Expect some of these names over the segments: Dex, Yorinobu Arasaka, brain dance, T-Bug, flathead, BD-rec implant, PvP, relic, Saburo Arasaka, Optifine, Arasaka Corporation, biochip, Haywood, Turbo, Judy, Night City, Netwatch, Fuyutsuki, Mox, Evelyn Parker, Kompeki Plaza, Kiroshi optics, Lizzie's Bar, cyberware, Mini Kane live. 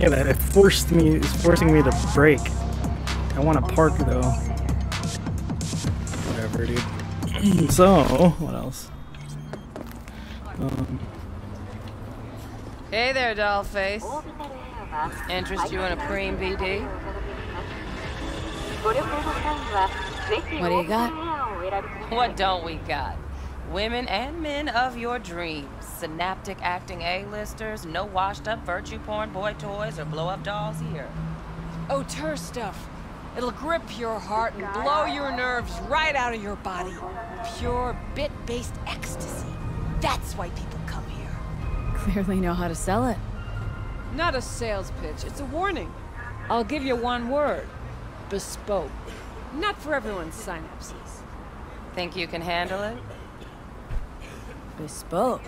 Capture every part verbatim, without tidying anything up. Yeah, that it forced me, it's forcing me to brake. I want to park though. Whatever, dude. So, what else? Um, hey there, dollface. Interest you in a preem B D? What do you got? What don't we got? Women and men of your dreams. Synaptic acting A-listers, no washed-up virtue porn boy toys or blow-up dolls here. Auteur stuff. It'll grip your heart and blow your nerves right out of your body. Pure bit-based ecstasy. That's why people come here. Clearly know how to sell it. Not a sales pitch, it's a warning. I'll give you one word. Bespoke. Not for everyone's synapses. Think you can handle it? Bespoke?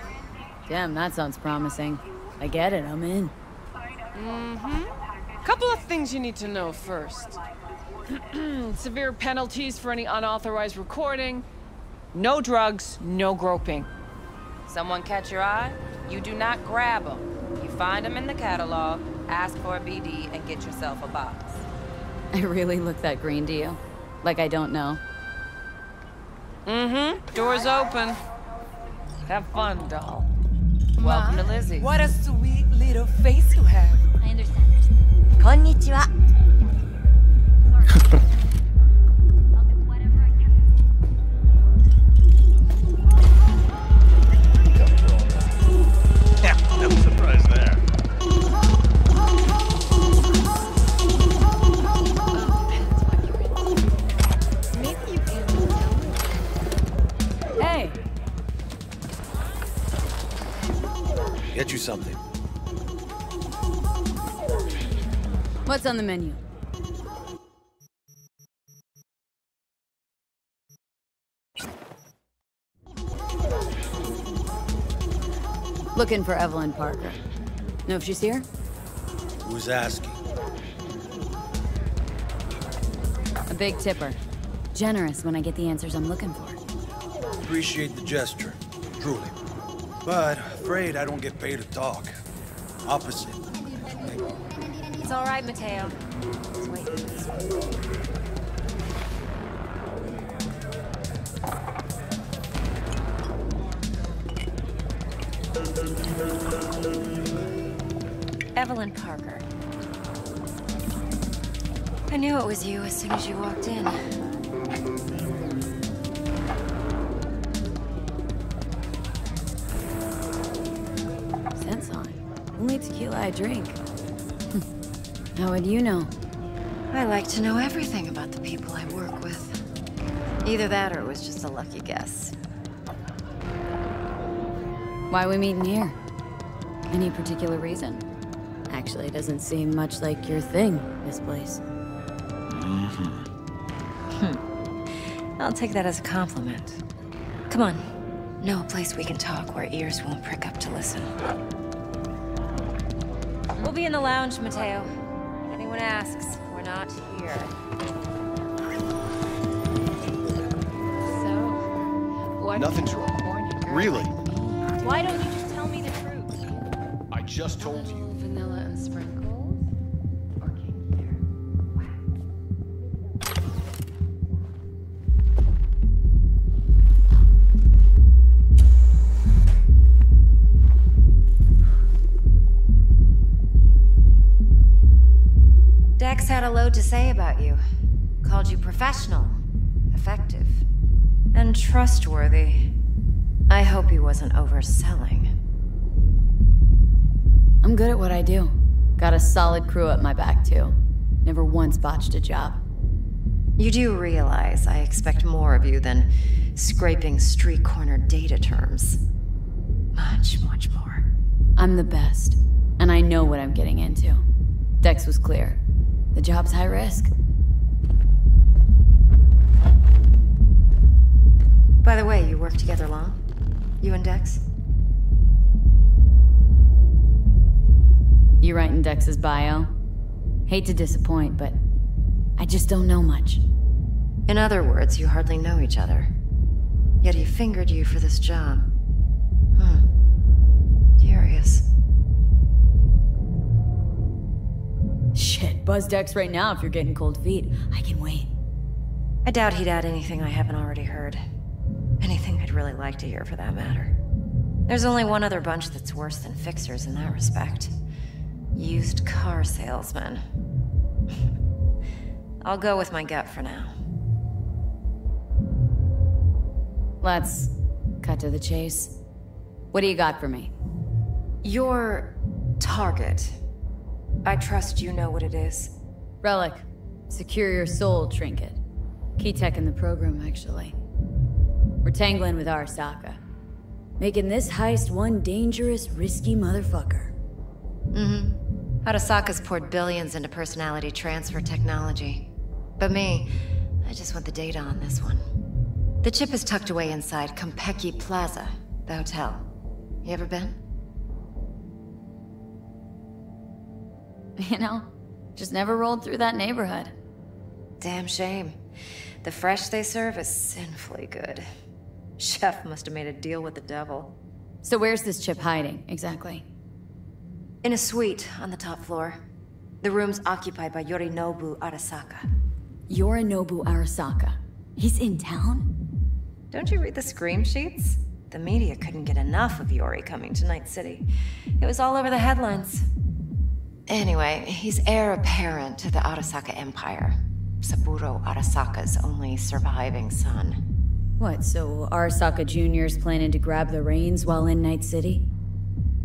Damn, that sounds promising. I get it, I'm in. Mm-hmm. Couple of things you need to know first. Severe penalties for any unauthorized recording. No drugs, no groping. Someone catch your eye? You do not grab them. You find them in the catalog, ask for a B D, and get yourself a box. I really look that green to you. Like I don't know. Mm-hmm. Door's open. Have fun, doll. Welcome to Lizzie's. What a sweet little face you have. I understand. Konnichiwa. Get you something. What's on the menu? Looking for Evelyn Parker. Know if she's here? Who's asking? A big tipper. Generous when I get the answers I'm looking for. Appreciate the gesture, truly. But afraid I don't get paid to talk. Opposite. It's all right, Mateo. Just wait. Evelyn Parker. I knew it was you as soon as you walked in. Tequila I drink. How would you know? I like to know everything about the people I work with. Either that or it was just a lucky guess. Why are we meeting here? Any particular reason? Actually, it doesn't seem much like your thing, this place. Mm-hmm. I'll take that as a compliment. Come on. Know a place we can talk where ears won't prick up to listen. We'll be in the lounge, Mateo. If anyone asks, we're not here. So, what? Nothing's wrong. Really? Why don't you just tell me the truth? I just told you. Vanilla and sprinkles, or Dex had a load to say about you. Called you professional, effective, and trustworthy. I hope he wasn't overselling. I'm good at what I do. Got a solid crew at my back, too. Never once botched a job. You do realize I expect more of you than scraping street corner data terms. Much, much more. I'm the best, and I know what I'm getting into. Dex was clear. The job's high risk. By the way, you worked together long? You and Dex? You writing Dex's bio? Hate to disappoint, but I just don't know much. In other words, you hardly know each other. Yet he fingered you for this job. Hmm. Curious. Buzz Dex right now if you're getting cold feet. I can wait. I doubt he'd add anything I haven't already heard. Anything I'd really like to hear, for that matter. There's only one other bunch that's worse than fixers in that respect. Used car salesmen. I'll go with my gut for now. Let's cut to the chase. What do you got for me? Your target. I trust you know what it is. Relic. Secure your soul trinket. Key tech in the program, actually. We're tangling with Arasaka. Making this heist one dangerous, risky motherfucker. Mm-hmm. Arasaka's poured billions into personality transfer technology. But me, I just want the data on this one. The chip is tucked away inside Kompeki Plaza, the hotel. You ever been? You know, just never rolled through that neighborhood. Damn shame. The fresh they serve is sinfully good. Chef must have made a deal with the devil. So where's this chip hiding, exactly? In a suite on the top floor. The room's occupied by Yorinobu Arasaka. Yorinobu Arasaka? He's in town? Don't you read the scream sheets? The media couldn't get enough of Yori coming to Night City. It was all over the headlines. Anyway, he's heir apparent to the Arasaka Empire. Saburo Arasaka's only surviving son. What, so Arasaka Junior's planning to grab the reins while in Night City?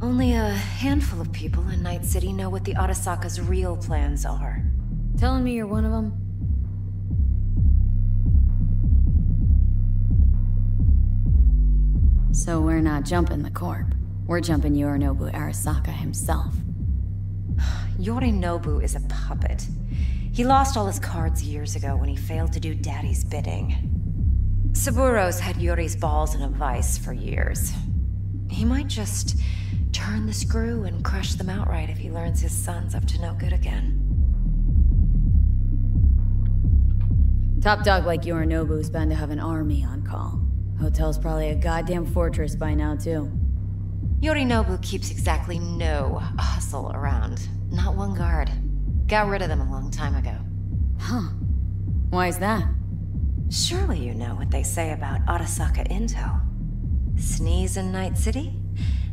Only a handful of people in Night City know what the Arasaka's real plans are. Telling me you're one of them? So we're not jumping the corp. We're jumping Yorinobu Arasaka himself. Yorinobu is a puppet. He lost all his cards years ago when he failed to do Daddy's bidding. Saburo's had Yori's balls in a vice for years. He might just turn the screw and crush them outright if he learns his son's up to no good again. Top dog like Yorinobu's bound to have an army on call. Hotel's probably a goddamn fortress by now, too. Yorinobu keeps exactly no hustle around. Not one guard. Got rid of them a long time ago. Huh. Why is that? Surely you know what they say about Arasaka Into. Sneeze in Night City,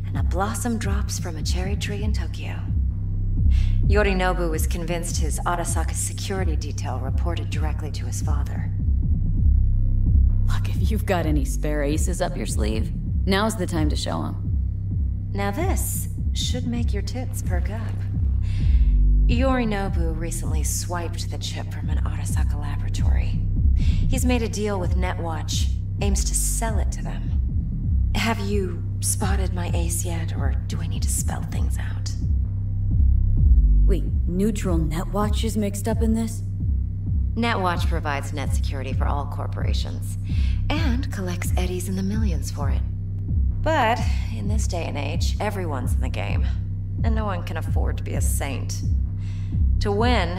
and a blossom drops from a cherry tree in Tokyo. Yorinobu was convinced his Arasaka security detail reported directly to his father. Look, if you've got any spare aces up your sleeve, now's the time to show them. Now this should make your tits perk up. Yorinobu recently swiped the chip from an Arasaka laboratory. He's made a deal with Netwatch, aims to sell it to them. Have you spotted my ace yet, or do I need to spell things out? Wait, neutral Netwatch is mixed up in this? Netwatch provides net security for all corporations, and collects eddies in the millions for it. But in this day and age, everyone's in the game, and no one can afford to be a saint. To win,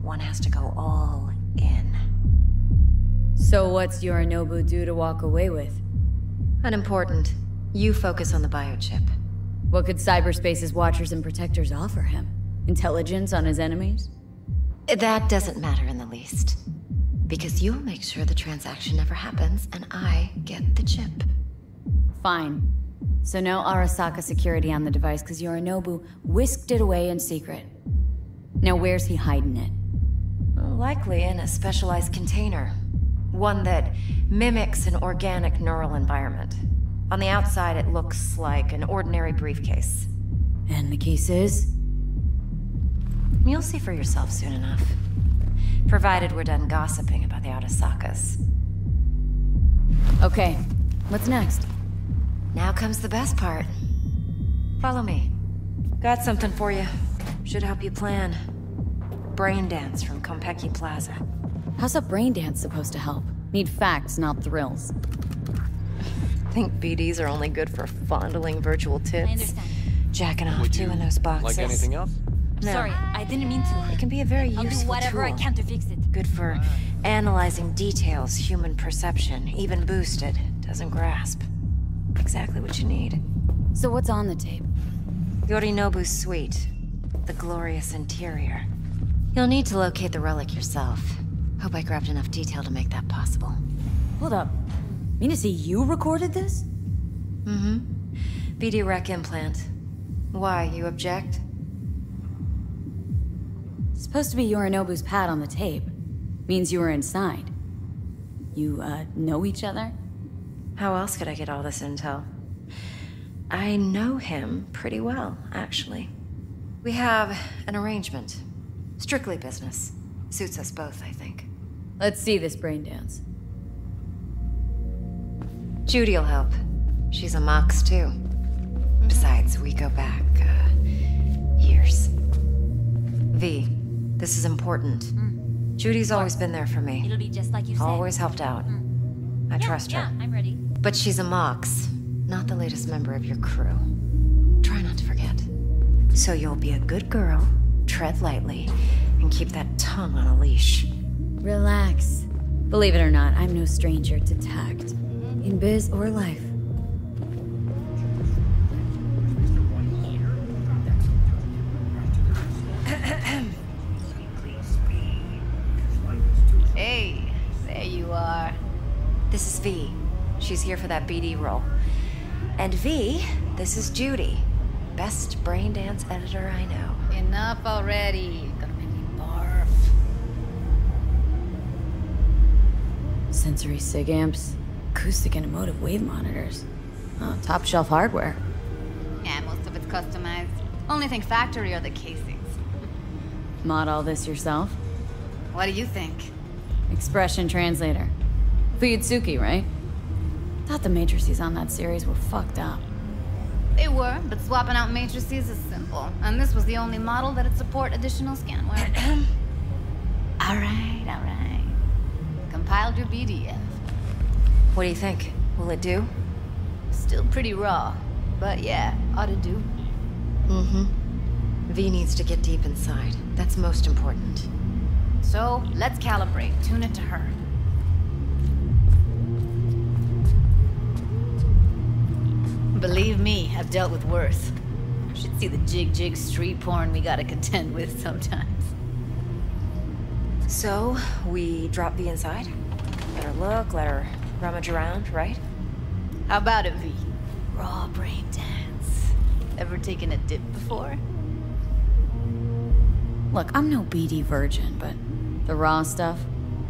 one has to go all in. So what's Yorinobu do to walk away with? Unimportant. You focus on the biochip. What could cyberspace's watchers and protectors offer him? Intelligence on his enemies? That doesn't matter in the least. Because you'll make sure the transaction never happens, and I get the chip. Fine. So no Arasaka security on the device, because Yorinobu whisked it away in secret. Now where's he hiding it? Likely in a specialized container. One that mimics an organic neural environment. On the outside, it looks like an ordinary briefcase. And the case is? You'll see for yourself soon enough. Provided we're done gossiping about the Arasakas. Okay, what's next? Now comes the best part. Follow me. Got something for you. Should help you plan. Brain dance from Kompeki Plaza. How's a brain dance supposed to help? Need facts, not thrills. Think B Ds are only good for fondling virtual tits. I understand. Jacking off too in those boxes. Like anything else? No. Sorry, I didn't mean to. It can be a very useful tool. I'll do whatever I can to fix it. Good for analyzing details human perception, even boosted, doesn't grasp. Exactly what you need. So what's on the tape? Yorinobu's suite. The glorious interior. You'll need to locate the relic yourself. Hope I grabbed enough detail to make that possible. Hold up. Mean to say you recorded this? Mm-hmm. B D rec implant. Why, you object? It's supposed to be Yorinobu's pad on the tape. Means you were inside. You, uh, know each other? How else could I get all this intel? I know him pretty well, actually. We have an arrangement. Strictly business. Suits us both, I think. Let's see this brain dance. Judy'll help. She's a Mox, too. Besides, we go back, uh, years. V, this is important. Mm. Judy's always been there for me. It'll be just like you said. Always helped out. Mm. I yeah, trust her. Yeah, I'm ready. But she's a Mox, not the latest member of your crew. Try not to forget. So you'll be a good girl, tread lightly, and keep that tongue on a leash. Relax. Believe it or not, I'm no stranger to tact. In biz or life. Hey, there you are. This is V. She's here for that B D role. And V, this is Judy. Best brain dance editor I know. Enough already. You're gonna make me barf. Sensory sig amps. Acoustic and emotive wave monitors. Oh, top shelf hardware. Yeah, most of it's customized. Only thing factory are the casings. Mod all this yourself? What do you think? Expression translator. Fuyutsuki, right? Thought the matrices on that series were fucked up. They were, but swapping out matrices is simple. And this was the only model that would support additional scanware. Alright, alright. Compiled your B D F. What do you think? Will it do? Still pretty raw, but yeah, ought to do. Mm-hmm. V needs to get deep inside. That's most important. So, let's calibrate. Tune it to her. Believe me, I've dealt with worse. You should see the jig-jig street porn we gotta contend with sometimes. So, we drop V inside? Let her look, let her... rummage around, right? How about it, V? Raw brain dance. Ever taken a dip before? Look, I'm no B D virgin, but the raw stuff,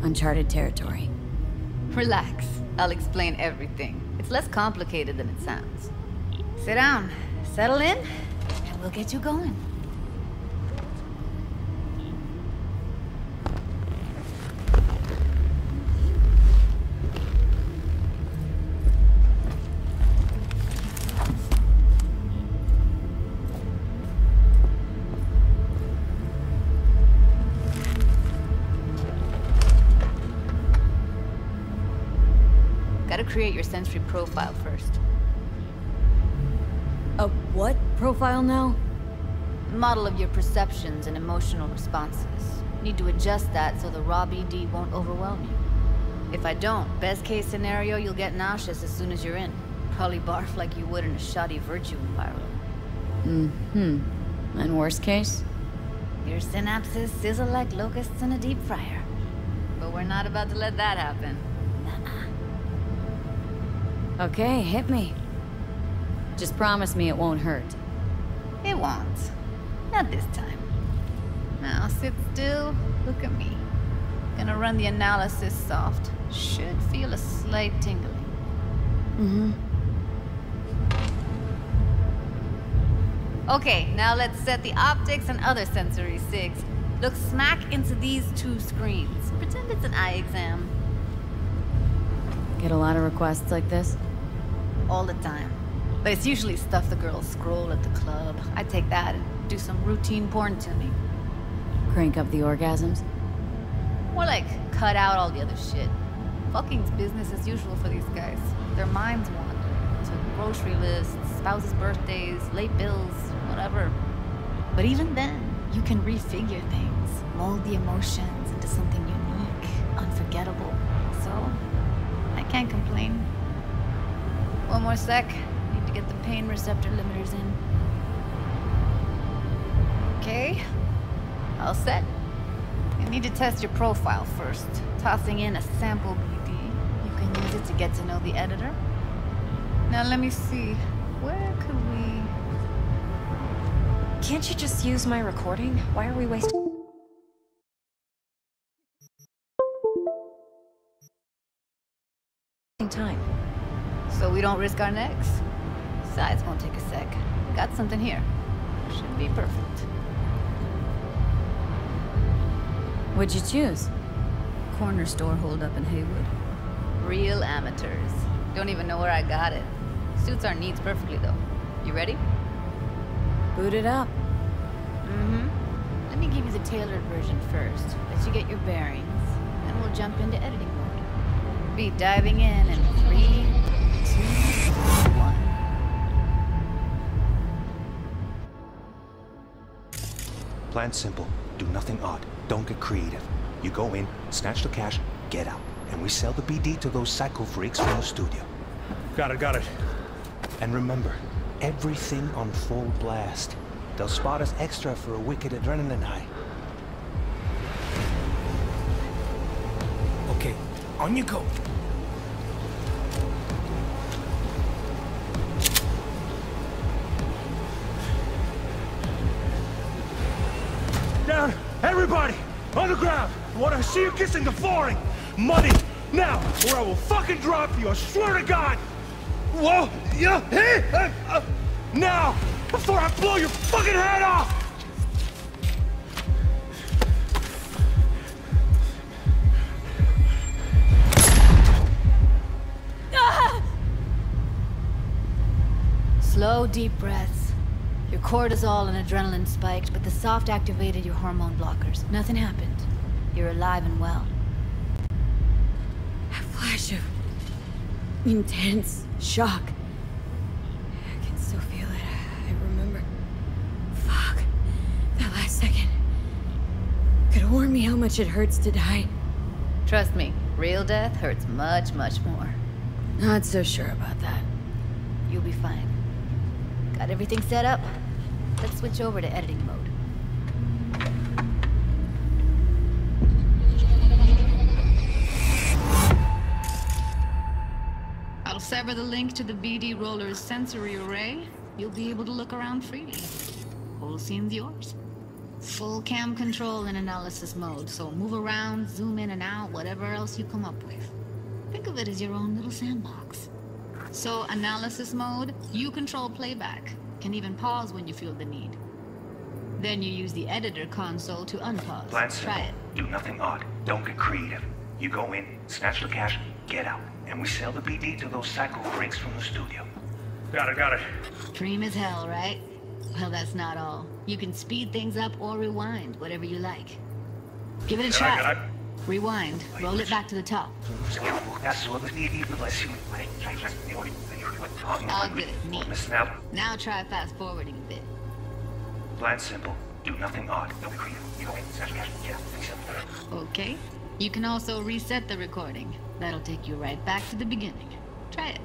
uncharted territory. Relax. I'll explain everything. It's less complicated than it sounds. Sit down, settle in, and we'll get you going. Create your sensory profile first. A what profile now? Model of your perceptions and emotional responses. Need to adjust that so the raw B D won't overwhelm you. If I don't, best case scenario, you'll get nauseous as soon as you're in. Probably barf like you would in a shoddy virtue environment. Mm-hmm. And worst case? Your synapses sizzle like locusts in a deep fryer. But we're not about to let that happen. Okay, hit me. Just promise me it won't hurt. It won't. Not this time. Now sit still, look at me. Gonna run the analysis soft. Should feel a slight tingling. Mm-hmm. Okay, now let's set the optics and other sensory sigs. Look smack into these two screens. Pretend it's an eye exam. Get a lot of requests like this? All the time. But it's usually stuff the girls scroll at the club. I take that and do some routine porn tuning. Crank up the orgasms? More like cut out all the other shit. Fucking's business as usual for these guys. Their minds wander to grocery lists, spouses' birthdays, late bills, whatever. But even then, you can refigure things, mold the emotions into something unique, unforgettable. So... can't complain. One more sec. Need to get the pain receptor limiters in. Okay. All set. I need to test your profile first. Tossing in a sample B D. You can use it to get to know the editor. Now let me see. Where could we... Can't you just use my recording? Why are we wasting... time? So we don't risk our necks? Besides, won't take a sec. Got something here. Should be perfect. What'd you choose? Corner store holdup in Haywood. Real amateurs. Don't even know where I got it. Suits our needs perfectly, though. You ready? Boot it up. Mm-hmm. Let me give you the tailored version first, let you get your bearings, and we'll jump into editing mode. Be diving in in three, two, one. Plan simple. Do nothing odd. Don't get creative. You go in, snatch the cash, get out. And we sell the B D to those psycho freaks from the studio. Got it, got it. And remember, everything on full blast. They'll spot us extra for a wicked adrenaline high. Okay, on you go. Down, everybody! On the ground! I want to see you kissing the flooring! Money! Now! Or I will fucking drop you, I swear to God! Whoa! Yeah! Hey! Uh, uh, now! Before I blow your fucking head off! Ah! Slow, deep breaths. Your cortisol and adrenaline spiked, but the soft activated your hormone blockers. Nothing happened. You're alive and well. A flash of intense shock. I can still feel it. I remember. Fuck. That last second. Could warn me how much it hurts to die. Trust me, real death hurts much, much more. Not so sure about that. You'll be fine. Got everything set up? Let's switch over to editing mode. I'll sever the link to the B D roller's sensory array. You'll be able to look around freely. Whole scene's yours. Full cam control in analysis mode, so move around, zoom in and out, whatever else you come up with. Think of it as your own little sandbox. So, analysis mode, you control playback. Can even pause when you feel the need. Then you use the editor console to unpause. Plan simple. Try it. Do nothing odd. Don't get creative. You go in, snatch the cash, get out. And we sell the B D to those psycho freaks from the studio. Got it, got it. Dream as hell, right? Well, that's not all. You can speed things up or rewind, whatever you like. Give it a try. Got it, got it. Rewind. Roll it back to the top. All good. Neat. Now try fast forwarding a bit. Plan simple. Do nothing odd. Okay. You can also reset the recording. That'll take you right back to the beginning. Try it.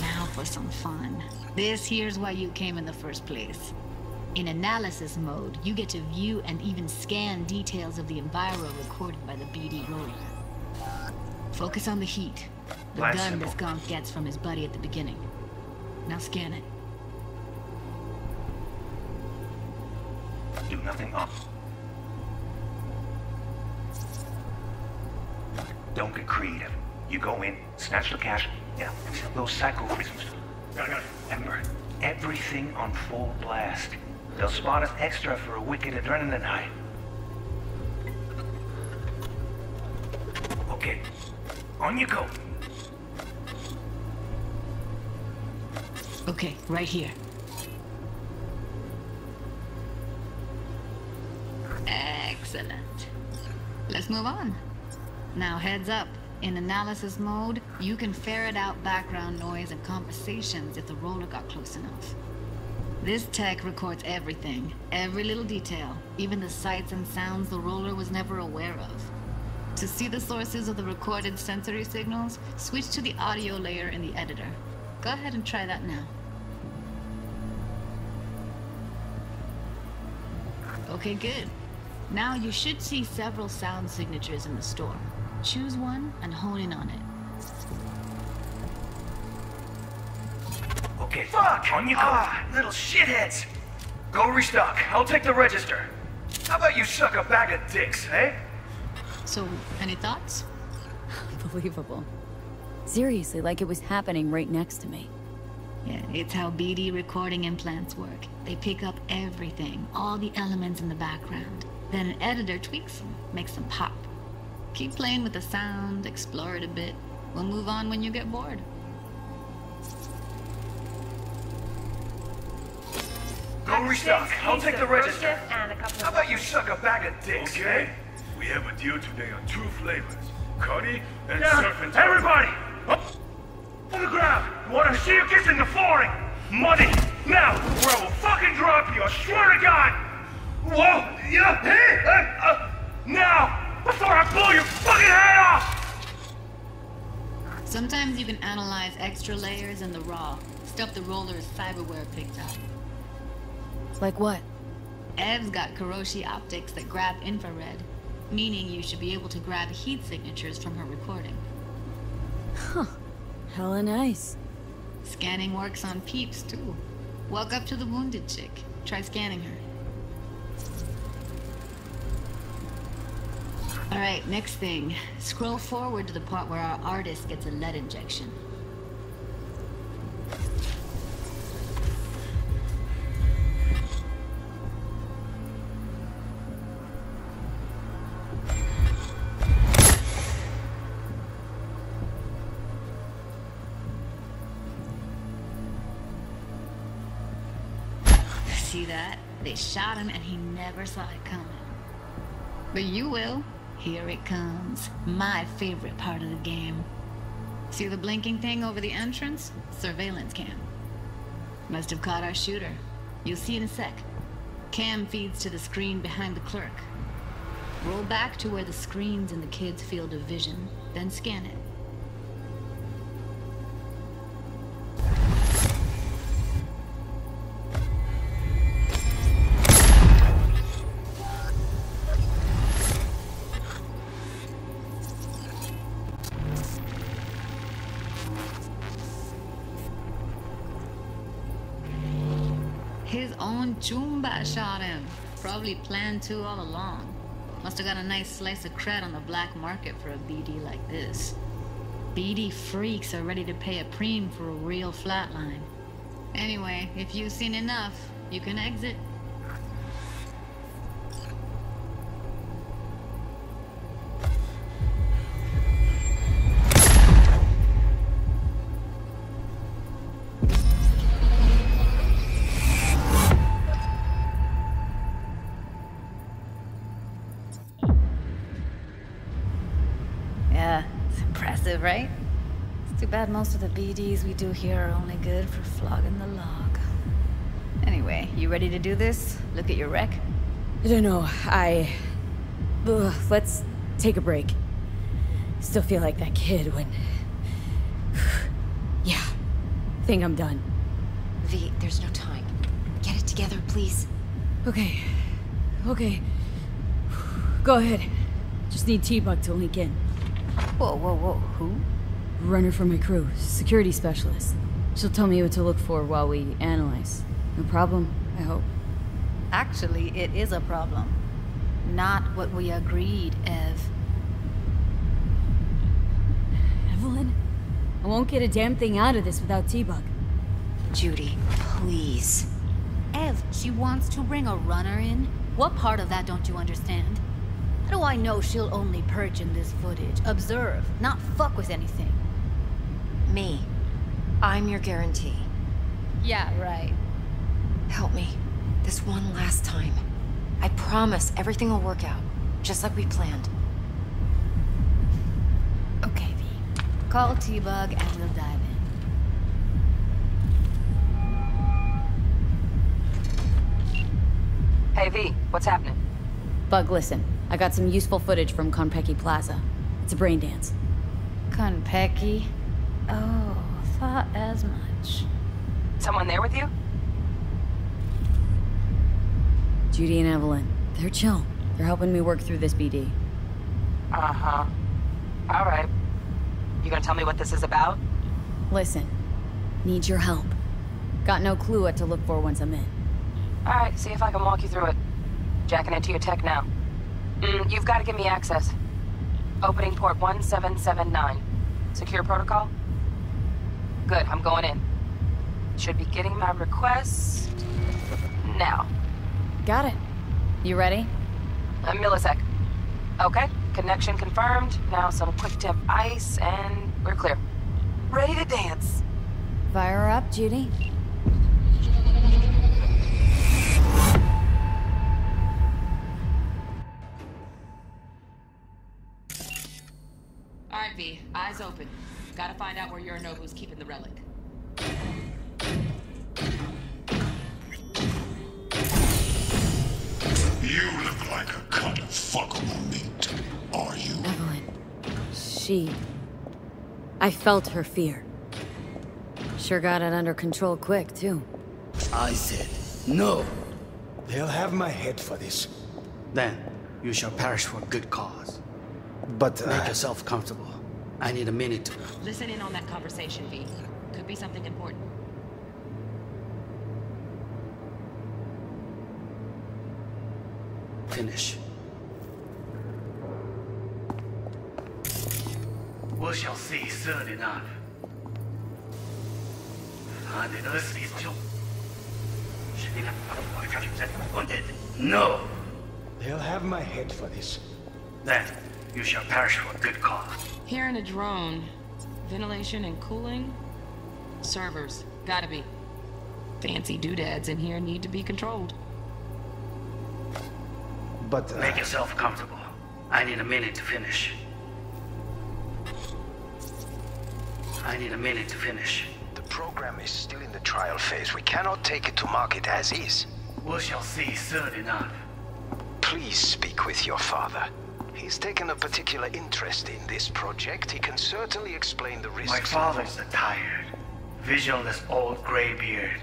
Now for some fun. This here's why you came in the first place. In analysis mode, you get to view and even scan details of the enviro recorded by the B D roller. Focus on the heat, the Life gun this gonk gets from his buddy at the beginning. Now scan it. Do nothing off. Don't get creative. You go in, snatch the cash, yeah, those psycho reasons. Remember. Everything on full blast. They'll spot us extra for a wicked adrenaline high. Okay, on you go. Okay, right here. Excellent. Let's move on. Now heads up. In analysis mode, you can ferret out background noise and conversations if the roller got close enough. This tech records everything, every little detail, even the sights and sounds the roller was never aware of. To see the sources of the recorded sensory signals, switch to the audio layer in the editor. Go ahead and try that now. Okay, good. Now you should see several sound signatures in the store. Choose one and hone in on it. Okay, fuck! On you go. Ah, little shitheads! Go restock. I'll take the register. How about you suck a bag of dicks, eh? So, any thoughts? Unbelievable. Seriously, like it was happening right next to me. Yeah, it's how B D recording implants work. They pick up everything, all the elements in the background. Then an editor tweaks them, makes them pop. Keep playing with the sound, explore it a bit. We'll move on when you get bored. Go restock. I'll take the register. How about you suck a bag of dicks? Okay. We have a deal today on two flavors. Cody and yeah, serpent. Everybody! Up on the ground! Wanna see you kiss in the flooring! Money! Now! Or I will fucking drop you, I swear to God! Whoa! Yeah! Hey! Uh, uh, now! Before I blow your fucking head off! Sometimes you can analyze extra layers in the raw. Stuff the roller's cyberware picked up. Like what? Ev's got Kiroshi optics that grab infrared. Meaning you should be able to grab heat signatures from her recording. Huh. Hella nice. Scanning works on peeps, too. Walk up to the wounded chick. Try scanning her. Alright, next thing. Scroll forward to the part where our artist gets a lead injection. They shot him and he never saw it coming. But you will. Here it comes. My favorite part of the game. See the blinking thing over the entrance? Surveillance cam. Must have caught our shooter. You'll see in a sec. Cam feeds to the screen behind the clerk. Roll back to where the screen's in the kid's field of vision, then scan it. Chumba shot him. Probably planned to all along. Must have got a nice slice of cred on the black market for a B D like this. B D freaks are ready to pay a preem for a real flatline. Anyway, if you've seen enough, you can exit. Right? It's too bad most of the B Ds we do here are only good for flogging the log. Anyway, you ready to do this? Look at your wreck? I don't know. I... Ugh, let's take a break. Still feel like that kid when... yeah. Think I'm done. V, there's no time. Get it together, please. Okay. Okay. Go ahead. Just need T-Bug to link in. Whoa, whoa, whoa, who? Runner for my crew, security specialist. She'll tell me what to look for while we analyze. No problem, I hope. Actually, it is a problem. Not what we agreed, Ev. Evelyn? I won't get a damn thing out of this without T-Bug. Judy, please. Ev, she wants to bring a runner in? What part of that don't you understand? How do I know she'll only perch in this footage? Observe, not fuck with anything. Me. I'm your guarantee. Yeah, right. Help me. This one last time. I promise everything will work out. Just like we planned. Okay, V. Call T-Bug and we'll dive in. Hey, V. What's happening? Bug, listen. I got some useful footage from Kompeki Plaza. It's a brain dance. Kompeki? Oh, thought as much. Someone there with you? Judy and Evelyn. They're chill. You're helping me work through this, B D. Uh-huh. All right. You gonna tell me what this is about? Listen, need your help. Got no clue what to look for once I'm in. All right, see if I can walk you through it. Jacking into your tech now. Mm, you've got to give me access. Opening port one seven seven nine. Secure protocol? Good, I'm going in. Should be getting my request... now. Got it. You ready? A millisec. Okay, connection confirmed. Now some quick tip ice and we're clear. Ready to dance. Fire her up, Judy. All right, V, eyes open. Gotta find out where Yorinobu's keeping the relic. You look like a cut of fuckable meat, are you? Evelyn, she... I felt her fear. Sure got it under control quick, too. I said, no! They'll have my head for this. Then, you shall perish for a good cause. But, uh... Make yourself comfortable. I need a minute to... Listen in on that conversation, V. Could be something important. Finish. We shall see soon enough. No! They'll have my head for this. Then, you shall perish for a good cause. Here in a drone, ventilation and cooling? Servers, gotta be. Fancy doodads in here need to be controlled. But, uh... Make yourself comfortable. I need a minute to finish. I need a minute to finish. The program is still in the trial phase. We cannot take it to market as is. We shall see soon enough. Please speak with your father. He's taken a particular interest in this project. He can certainly explain the risks. My father's a tired, visionless old graybeard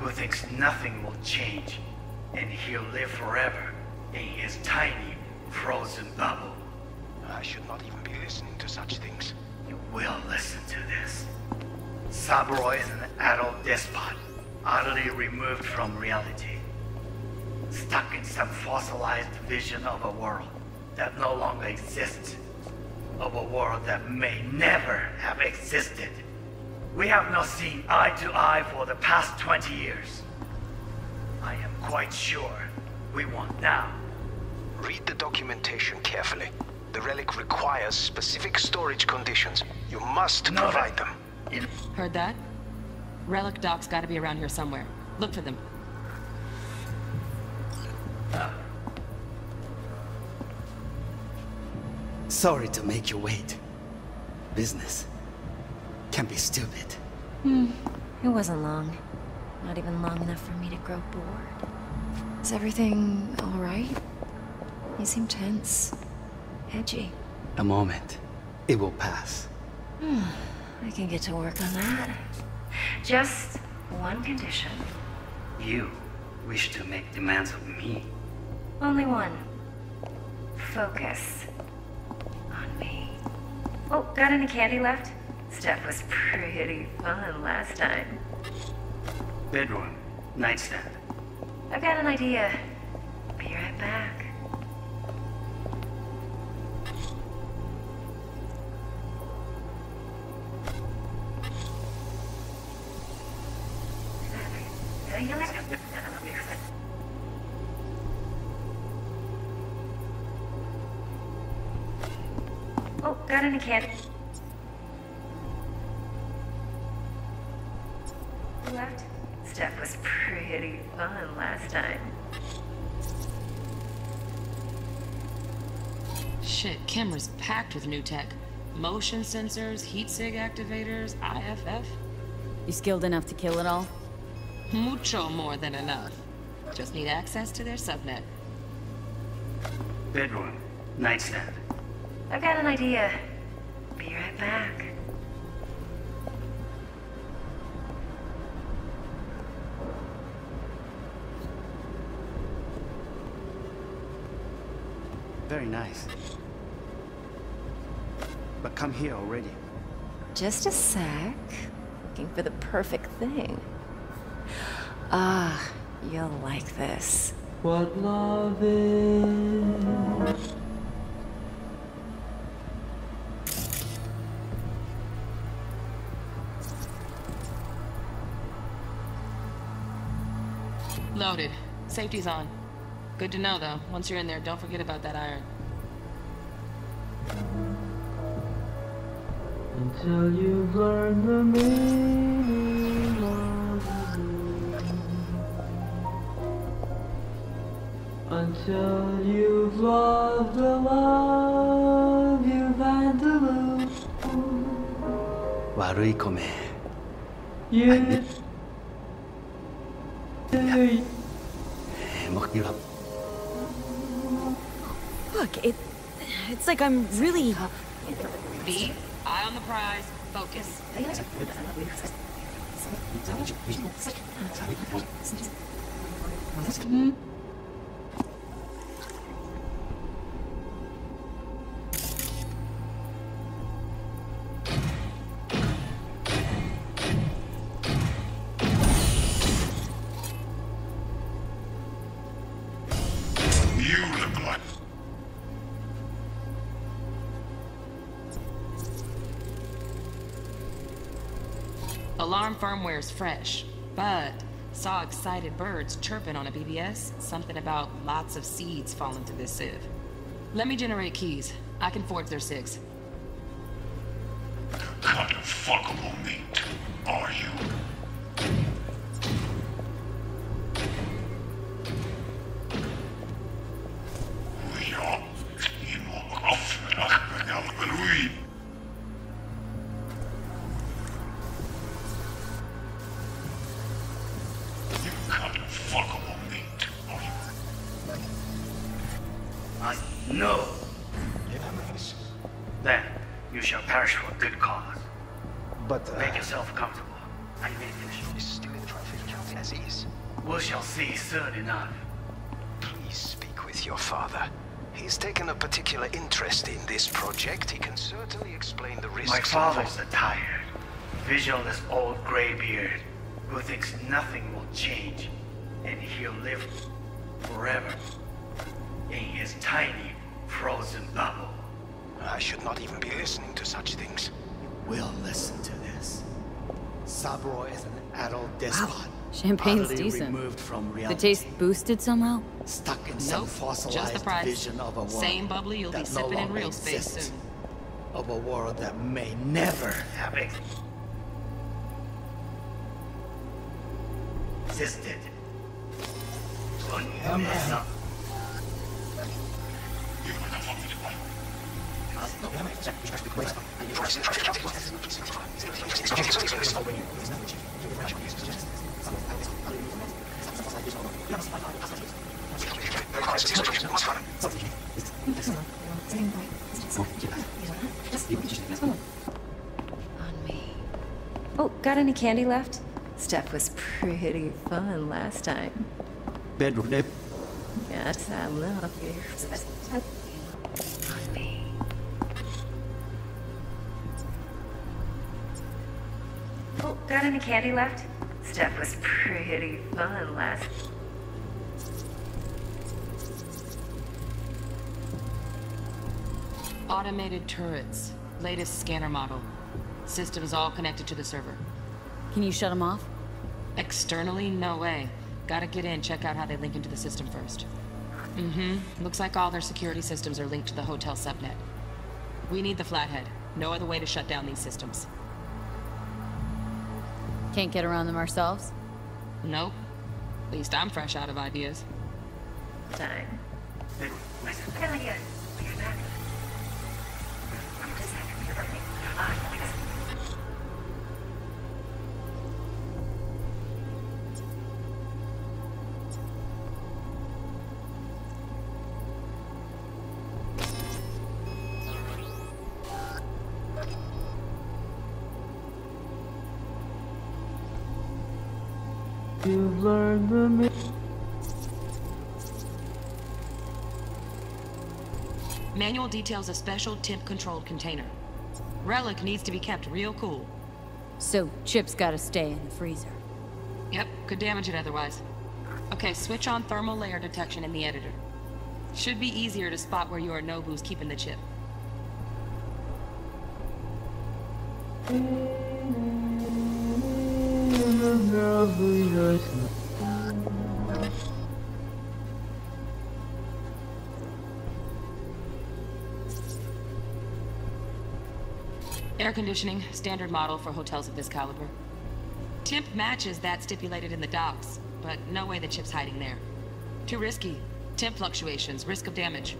who thinks nothing will change and he'll live forever in his tiny, frozen bubble. I should not even be listening to such things. You will listen to this. Saburo is an adult despot, utterly removed from reality. Stuck in some fossilized vision of a world that no longer exists. Of a world that may never have existed. We have not seen eye to eye for the past twenty years. I am quite sure we want now. Read the documentation carefully. The relic requires specific storage conditions. You must no provide them. In Heard that? Relic docs gotta be around here somewhere. Look for them. Uh. Sorry to make you wait. Business can be stupid. Hmm. It wasn't long. Not even long enough for me to grow bored. Is everything all right? You seem tense. Edgy. A moment. It will pass. Hmm. I can get to work on that. Just one condition. You wish to make demands of me? Only one. Focus on me. Oh, got any candy left? Stuff was pretty fun last time. Bedroom. Nightstand. I've got an idea. Be right back. Oh, got any candy? Left? Stuff was pretty fun last time. Shit, camera's packed with new tech. Motion sensors, heat sig activators, I F F. You skilled enough to kill it all? Mucho more than enough. Just need access to their subnet. Bedroom. Nightstand. I've got an idea. Be right back. Very nice. But come here already. Just a sec. Looking for the perfect thing. Ah, you'll like this. What love is. Loaded. Safety's on. Good to know, though. Once you're in there, don't forget about that iron. Until you've learned the meaning of the moon. Until you've loved the love you've had to lose. Warui kome. You... Look, it, it's like I'm really... Be eye on the prize, focus. Mm-hmm. Alarm firmware is fresh, but saw excited birds chirping on a B B S. Something about lots of seeds falling through this sieve. Let me generate keys. I can forge their six. What kind of fuckable meat are you? This old graybeard who thinks nothing will change and he'll live forever in his tiny frozen bubble. I should not even be listening to such things. You will listen to this. Saburo is an adult despot. Wow. Champagne's decent. Removed from reality. The taste boosted somehow? Stuck in nope. some fossilized vision of a world Same bubbly you'll that be sipping no in real space soon. Of a world that may never have existed. Existed. Um, uh, on me. Oh, got any candy left? Stuff was pretty fun last time. Bedroom nip. Yes, I love you. On me. Oh, got any candy left? Stuff was pretty fun last. Automated turrets. Latest scanner model. Systems all connected to the server. Can you shut them off? Externally? No way. Gotta get in, check out how they link into the system first. Mm-hmm. Looks like all their security systems are linked to the hotel subnet. We need the flathead. No other way to shut down these systems. Can't get around them ourselves? Nope. At least I'm fresh out of ideas. Time. You've learned the myth. Manual details a special temp-controlled container. Relic needs to be kept real cool. So, chip's gotta stay in the freezer. Yep, could damage it otherwise. Okay, switch on thermal layer detection in the editor. Should be easier to spot where Yorinobu's keeping the chip. Air conditioning, standard model for hotels of this caliber. Temp matches that stipulated in the docs, but no way the chip's hiding there. Too risky. Temp fluctuations, risk of damage.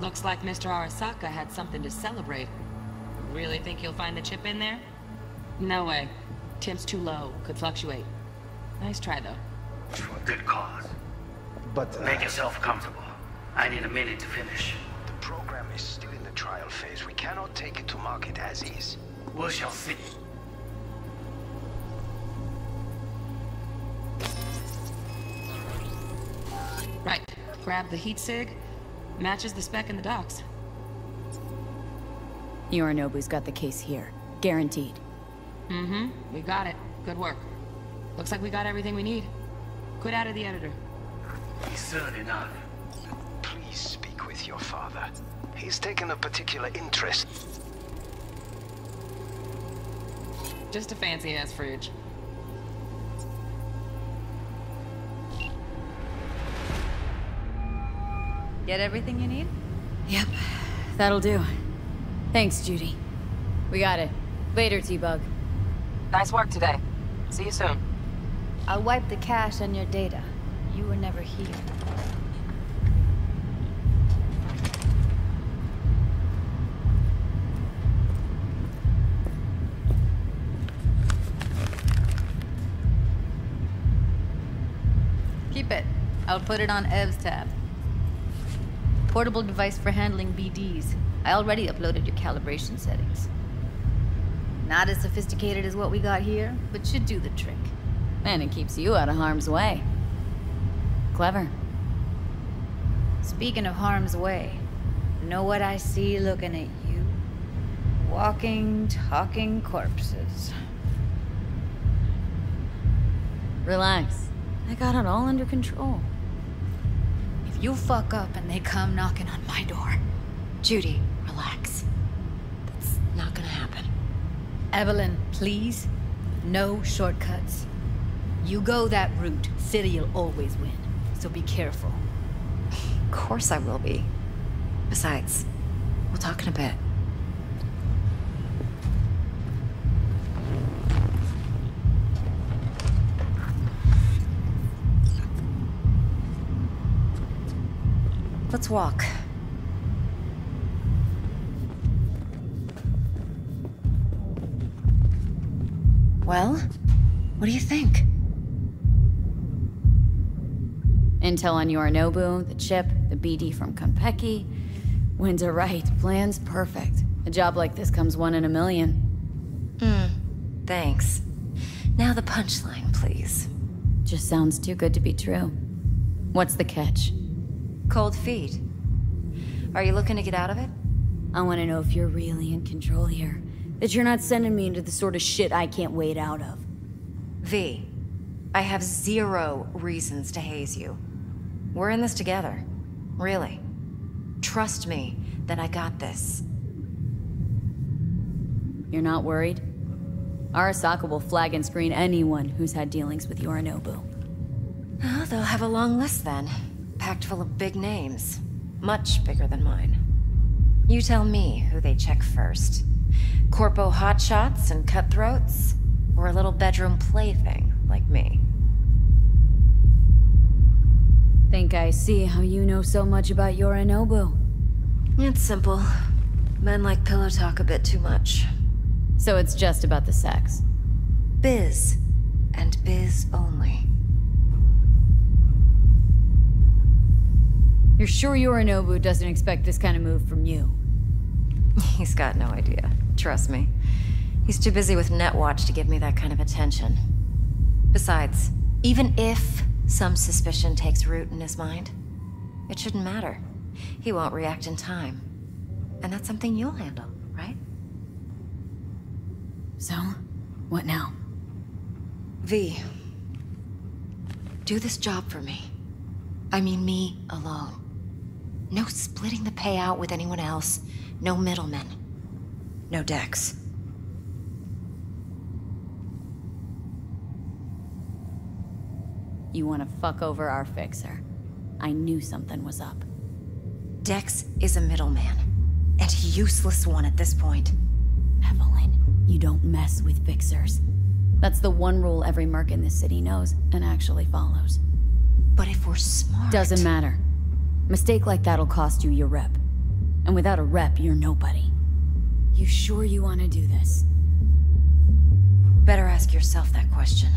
Looks like Mister Arasaka had something to celebrate. Really think you'll find the chip in there? No way. Temp's too low. Could fluctuate. Nice try, though. For a good cause. But uh, make yourself comfortable. I need a minute to finish. The program is still in the trial phase. We cannot take it to market as is. We shall see. Right. Grab the heat sig. Matches the spec in the docs. Yorinobu's got the case here. Guaranteed. Mm-hmm. We got it. Good work. Looks like we got everything we need. Quit out of the editor. Soon enough. Please speak with your father. He's taken a particular interest. Just a fancy-ass fridge. Get everything you need? Yep. That'll do. Thanks, Judy. We got it. Later, T-Bug. Nice work today. See you soon. I'll wipe the cache on your data. You were never here. Keep it. I'll put it on Ev's tab. Portable device for handling B Ds. I already uploaded your calibration settings. Not as sophisticated as what we got here, but should do the trick. And it keeps you out of harm's way. Clever. Speaking of harm's way, know what I see looking at you? Walking, talking corpses. Relax. I got it all under control. You fuck up and they come knocking on my door. Judy, relax. That's not gonna happen. Evelyn, please. No shortcuts. You go that route, City'll always win. So be careful. Of course I will be. Besides, we'll talk in a bit. Let's walk. Well, what do you think? Intel on Yorinobu, the chip, the B D from Kompeki. Winds are right, plan's perfect. A job like this comes one in a million. Hmm, thanks. Now the punchline, please. Just sounds too good to be true. What's the catch? Cold feet. Are you looking to get out of it? I want to know if you're really in control here. That you're not sending me into the sort of shit I can't wade out of. V, I have zero reasons to haze you. We're in this together. Really. Trust me that I got this. You're not worried? Arasaka will flag and screen anyone who's had dealings with Yorinobu. Oh, they'll have a long list then. Packed full of big names. Much bigger than mine. You tell me who they check first. Corpo hotshots and cutthroats? Or a little bedroom plaything like me? Think I see how you know so much about Yorinobu. It's simple. Men like pillow talk a bit too much. So it's just about the sex? Biz. And biz only. You're sure Yorinobu doesn't expect this kind of move from you? He's got no idea. Trust me. He's too busy with Netwatch to give me that kind of attention. Besides, even if some suspicion takes root in his mind, it shouldn't matter. He won't react in time. And that's something you'll handle, right? So, what now? V, do this job for me. I mean me alone. No splitting the payout with anyone else. No middlemen. No Dex. You want to fuck over our fixer. I knew something was up. Dex is a middleman. And a useless one at this point. Evelyn, you don't mess with fixers. That's the one rule every merc in this city knows, and actually follows. But if we're smart... Doesn't matter. Mistake like that'll cost you your rep. And without a rep, you're nobody. You sure you want to do this? Better ask yourself that question.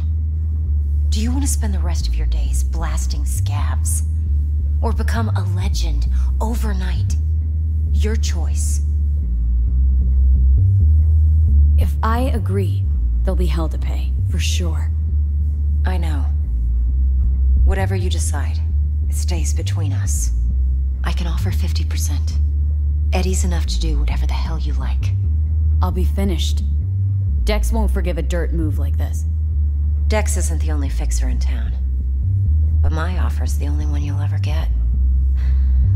Do you want to spend the rest of your days blasting scabs? Or become a legend overnight? Your choice. If I agree, there'll be hell to pay, for sure. I know. Whatever you decide, it stays between us. I can offer fifty percent. Eddie's enough to do whatever the hell you like. I'll be finished. Dex won't forgive a dirt move like this. Dex isn't the only fixer in town. But my offer's the only one you'll ever get.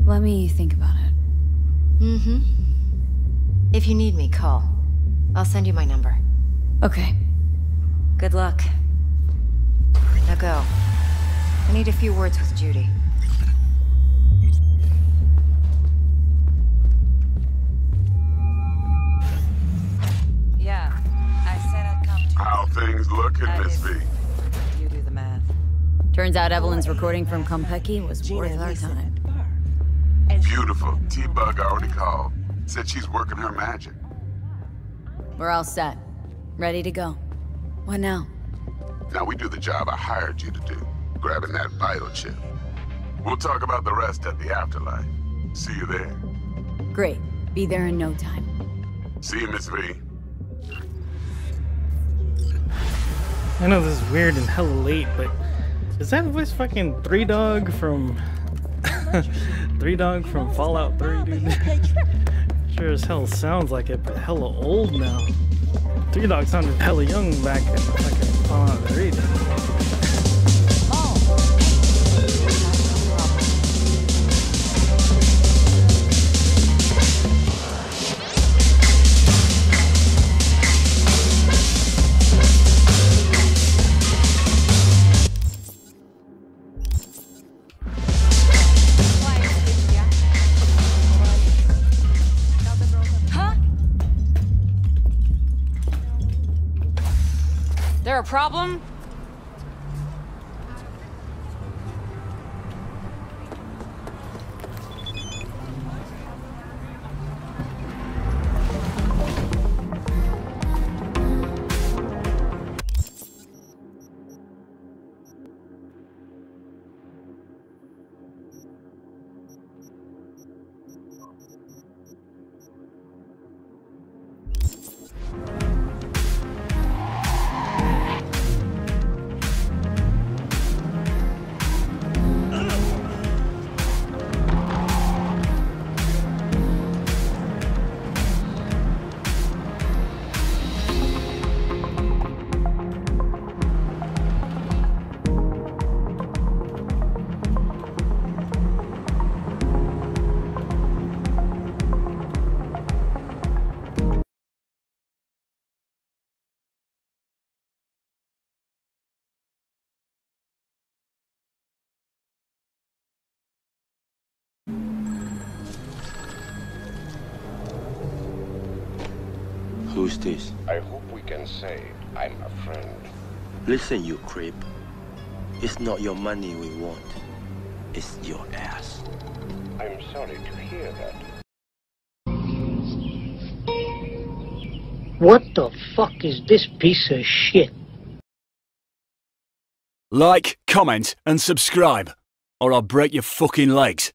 Let me think about it. Mm-hmm. If you need me, call. I'll send you my number. Okay. Good luck. Now go. I need a few words with Judy. Yeah, I said I'd come to... How things looking, Miss V? You do the math. Turns out Evelyn's recording from Kompeki was worth our time. Beautiful. T-Bug already called. Said she's working her magic. We're all set. Ready to go. What now? Now we do the job I hired you to do. Grabbing that biochip. We'll talk about the rest at the afterlife. See you there. Great. Be there in no time. See you, Miss V. I know this is weird and hella late, but is that voice fucking Three Dog from Three Dog from Fallout three, dude? Sure as hell sounds like it, but hella old now. Three Dog sounded hella young back in fucking Fallout three. Problem? Who's this? I hope we can say I'm a friend. Listen, you creep. It's not your money we want. is your ass. I'm sorry to hear that. What the fuck is this piece of shit? Like, comment, and subscribe, or I'll break your fucking legs.